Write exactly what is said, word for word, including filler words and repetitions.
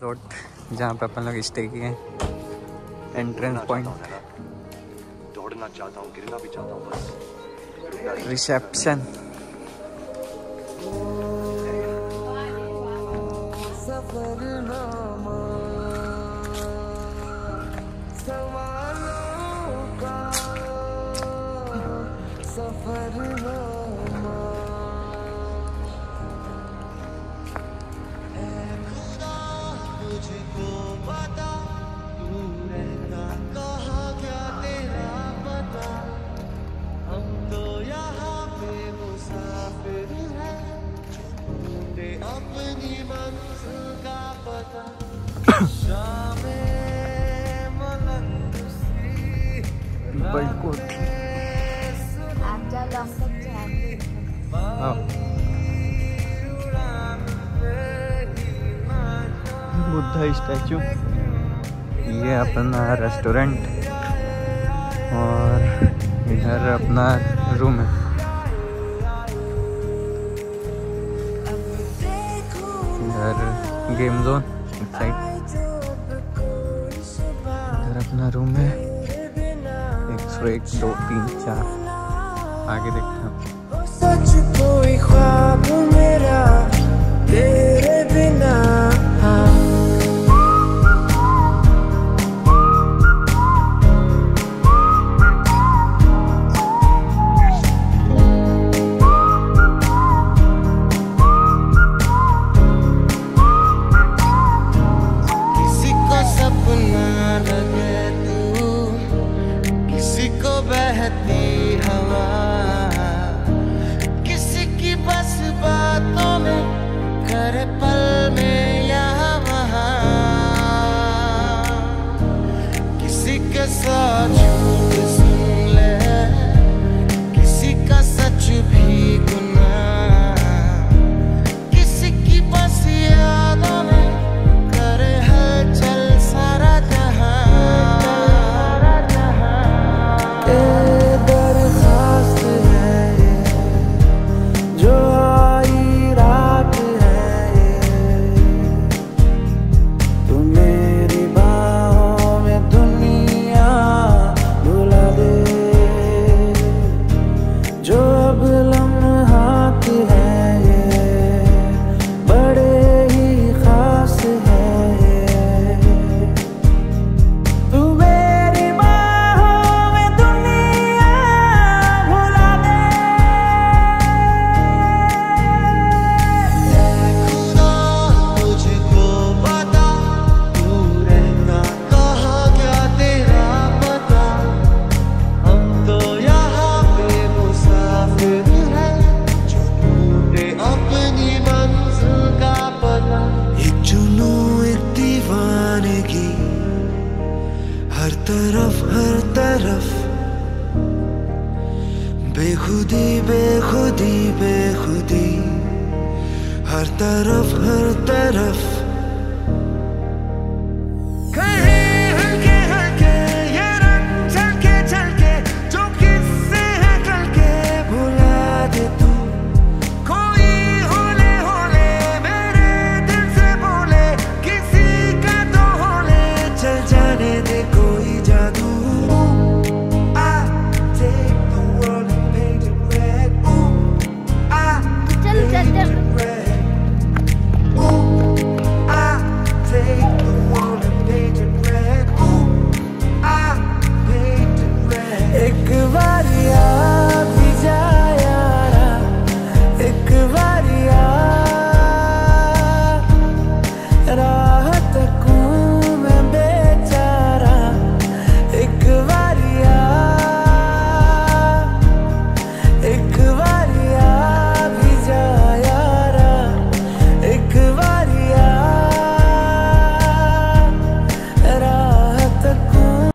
Resort जहाँ पे अपन लोग स्टे किए। एंट्रेंस पॉइंट, दौड़ना चाहता हूँ, गिरना भी चाहता हूँ, बस। रिसेप्शन, बुद्धा स्टैचू, ये अपना रेस्टोरेंट और इधर अपना रूम है। इधर गेम जोन साइड, इधर अपना रूम है। एक सौ एक दो तीन चार आगे देखते हैं। सच कोई ख्वाब मेरा तेरे बिना, किसी को सपना लगे तू, किसी को बहती हवा, बातों में घर पल में यहाँ वहाँ, किसी के साथ झूठ सुन ले, किसी का सच भी गुनाह, किसी की बस यादों में कर हलचल सारा जहाँ। दरखास्त है जो बेखुदी बेखुदी बेखुदी, हर तरफ हर तरफ।